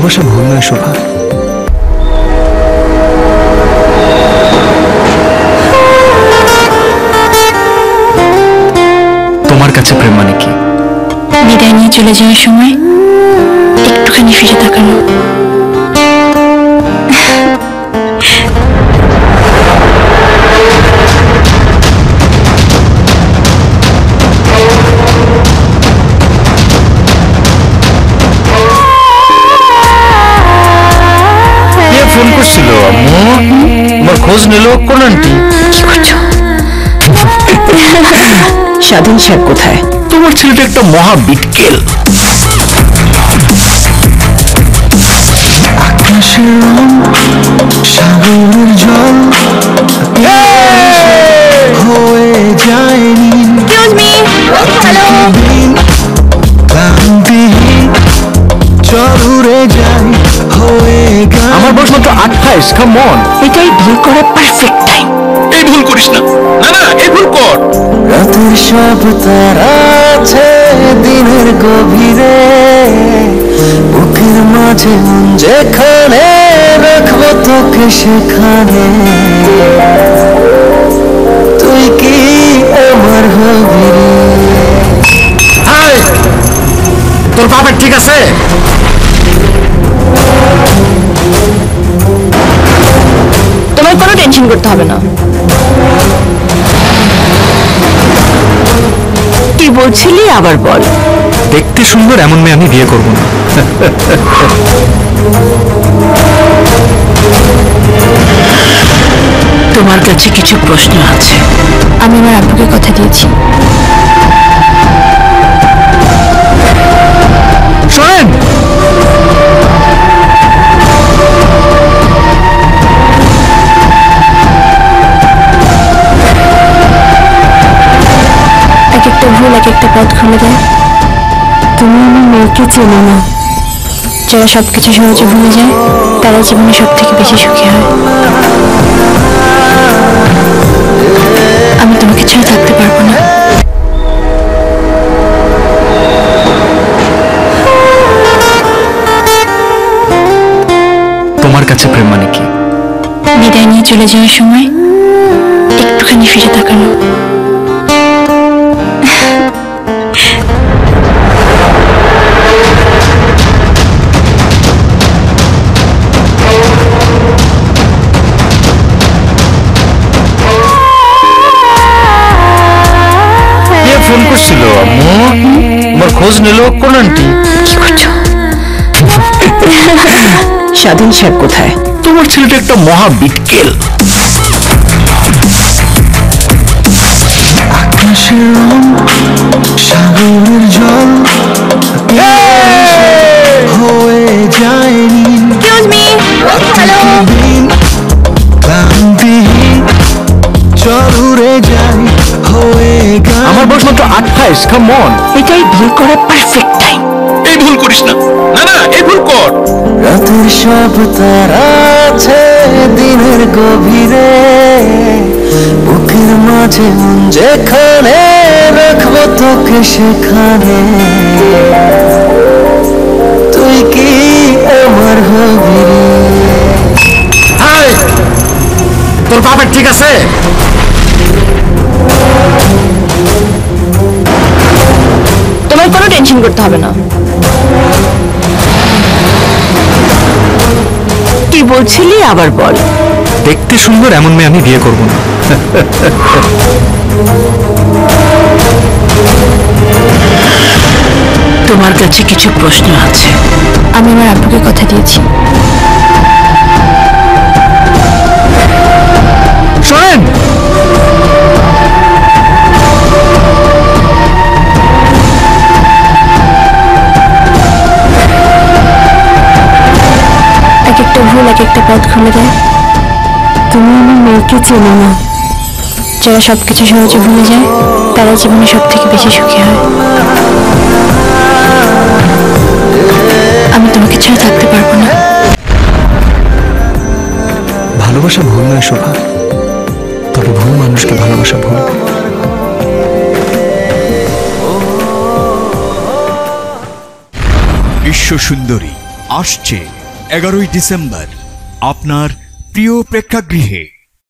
ভালোবাসা ভুল নয় শোভা। তোমার কাছে প্রেম মানে কি? বিদায় নিয়ে চলে যাওয়ার সময় একটুখানি ফিরে তাকানো। साधन साहेब कोथाय तुम्हार छेलेटा एकटा महा बिटकेल তোর বাবা ঠিক আছে टेंशन करते हैं ना कि बोलছিলি আবার বল দেখতে সুন্দর এমন মেয়ে আমি বিয়ে করব না তোমার কাছে কিছু প্রশ্ন আছে আমি আমার আপুকে কথা দিয়েছি শুনেন पथ खुले जाए तुम्हें मेरे के चेनो ना जरा सबकिछ सहजे भूले जाए तारा जीवने सबथेके बेशी सुखी हय आमी तुम्हें छाड़ा थाकते पारबो ना तुम्हार काछे प्रेम माने कि बिदाय निये चले जाओयार समय एकटुखानि फिरे ताकानो साधन साहेब कोथाय तुम्हार छेलेटा एकटा महा बिटकेल তোর বাবা ঠিক আছে टेंशन करते हैं ना कि बोलছিলি আবার বল দেখতে সুন্দর এমন মেয়ে আমি বিয়ে করব না তোমার কাছে কিছু প্রশ্ন আছে আমি আমার আপুকে কথা দিয়েছি শুনেন पथ खुले जाए तुम्हें मेरे के चेनो ना जरा सबकिछ सहजे भूले जाए तारा जीवने सबथेके बेशी सुखी हय आमी तुम्हें छाड़ा थाकते पारबो ना भालोबासा भूल नय शोभा तबे भूल मानुषके भालोबासा भूल। विश्व सुंदरी। आसछे 11 डिसेम्बर आपनार प्रिय प्रेक्षागृहे।